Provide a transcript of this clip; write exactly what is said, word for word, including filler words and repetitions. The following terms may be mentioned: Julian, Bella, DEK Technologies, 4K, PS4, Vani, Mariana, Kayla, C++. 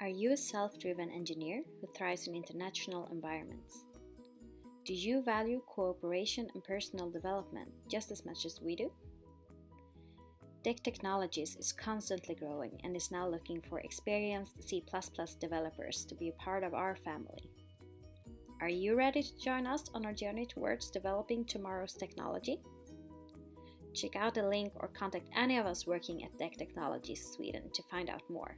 Are you a self-driven engineer who thrives in international environments? Do you value cooperation and personal development just as much as we do? D E K Technologies is constantly growing and is now looking for experienced C plus plus developers to be a part of our family. Are you ready to join us on our journey towards developing tomorrow's technology? Check out the link or contact any of us working at D E K Technologies Sweden to find out more.